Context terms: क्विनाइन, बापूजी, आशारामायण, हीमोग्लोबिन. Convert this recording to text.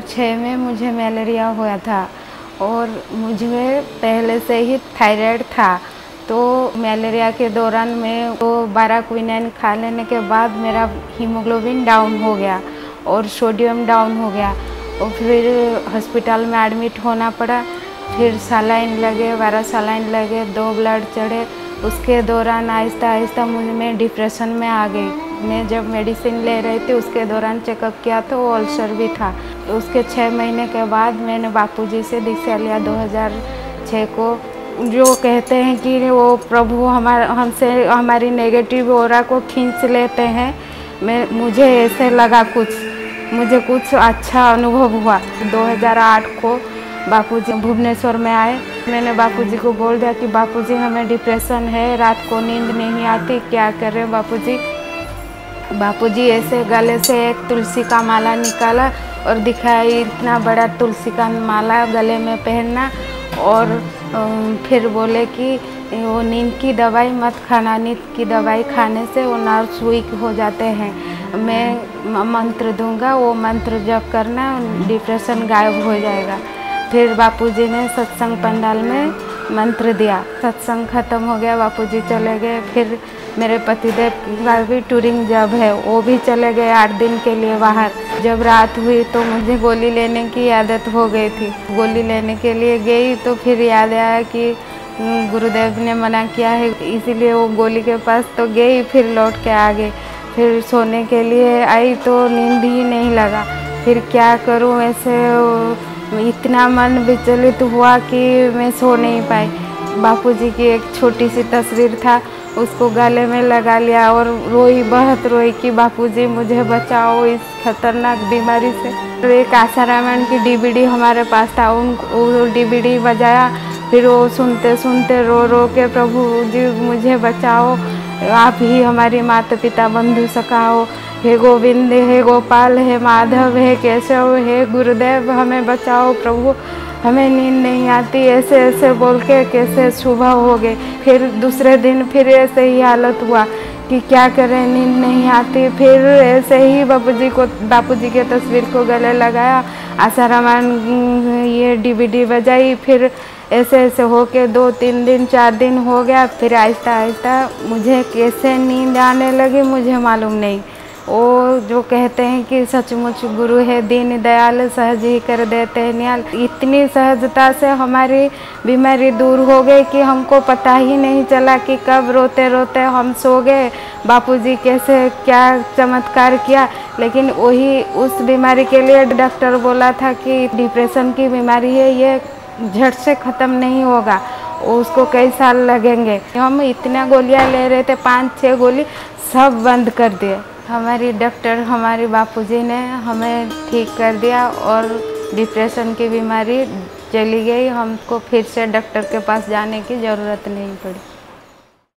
2006 में मुझे मलेरिया हुआ था और मुझे पहले से ही थायराइड था। तो मलेरिया के दौरान मैं 12 क्विनाइन खा लेने के बाद मेरा हीमोग्लोबिन डाउन हो गया और सोडियम डाउन हो गया और फिर हॉस्पिटल में एडमिट होना पड़ा। फिर सलाइन लगे, 12 सलाइन लगे, 2 ब्लड चढ़े। उसके दौरान आहिस्ता आहिस्ता मुझे मैं डिप्रेशन में आ गई। मैं जब मेडिसिन ले रही थी उसके दौरान चेकअप किया तो वो अल्सर भी था। उसके 6 महीने के बाद मैंने बापूजी से दीक्षा लिया 2006 को। जो कहते हैं कि वो प्रभु हमारी नेगेटिव ओरा को खींच लेते हैं। मुझे ऐसे लगा, मुझे कुछ अच्छा अनुभव हुआ। 2008 को बापूजी भुवनेश्वर में आए। मैंने बापूजी को बोल दिया कि बापूजी हमें डिप्रेशन है, रात को नींद नहीं आती, क्या करें बापूजी। बापूजी ऐसे गले से एक तुलसी का माला निकाला और दिखाया, इतना बड़ा तुलसी का माला गले में पहनना। और फिर बोले कि वो नींद की दवाई मत खाना, नींद की दवाई खाने से वो नर्व्स वीक हो जाते हैं। मैं मंत्र दूंगा, वो मंत्र जप करना, डिप्रेशन गायब हो जाएगा। फिर बापूजी ने सत्संग पंडाल में मंत्र दिया। सत्संग खत्म हो गया, बापूजी चले गए। फिर मेरे पतिदेव का भी टूरिंग जॉब है, वो भी चले गए 8 दिन के लिए बाहर। जब रात हुई तो मुझे गोली लेने की आदत हो गई थी। गोली लेने के लिए गई तो फिर याद आया कि गुरुदेव ने मना किया है, इसीलिए वो गोली के पास तो गई, फिर लौट के आ गई। फिर सोने के लिए आई तो नींद ही नहीं लगा। फिर क्या करूँ, ऐसे इतना मन विचलित हुआ कि मैं सो नहीं पाई। बापूजी की एक छोटी सी तस्वीर था, उसको गले में लगा लिया और रोई, बहुत रोई कि बापूजी मुझे बचाओ इस खतरनाक बीमारी से। तो एक आशारामायण की डीवीडी हमारे पास था, उनको डीवीडी बजाया। फिर वो सुनते सुनते रो रो के, प्रभु जी मुझे बचाओ, आप ही हमारी माता पिता बंधु सखा हो, हे गोविंद, हे गोपाल, हे माधव, हे केशव, हे गुरुदेव, हमें बचाओ प्रभु, हमें नींद नहीं आती, ऐसे ऐसे बोल के कैसे सुबह हो गए। फिर दूसरे दिन फिर ऐसे ही हालत हुआ कि क्या करें, नींद नहीं आती। फिर ऐसे ही बापूजी के तस्वीर को गले लगाया, आशारामायण ये डीवीडी बजाई। फिर ऐसे ऐसे हो के 2-3 दिन 4 दिन हो गया। फिर आहिस्ता आहिस्ता मुझे कैसे नींद आने लगी मुझे मालूम नहीं। वो जो कहते हैं कि सचमुच गुरु है दीन दयाल, सहज ही कर देते हैं नियाल। इतनी सहजता से हमारी बीमारी दूर हो गई कि हमको पता ही नहीं चला कि कब रोते रोते हम सो गए। बापूजी कैसे क्या चमत्कार किया। लेकिन वही उस बीमारी के लिए डॉक्टर बोला था कि डिप्रेशन की बीमारी है, ये झट से ख़त्म नहीं होगा, उसको कई साल लगेंगे। हम इतना गोलियां ले रहे थे, 5-6 गोली सब बंद कर दिए। हमारी डॉक्टर हमारे बापूजी ने हमें ठीक कर दिया और डिप्रेशन की बीमारी चली गई। हमको फिर से डॉक्टर के पास जाने की ज़रूरत नहीं पड़ी।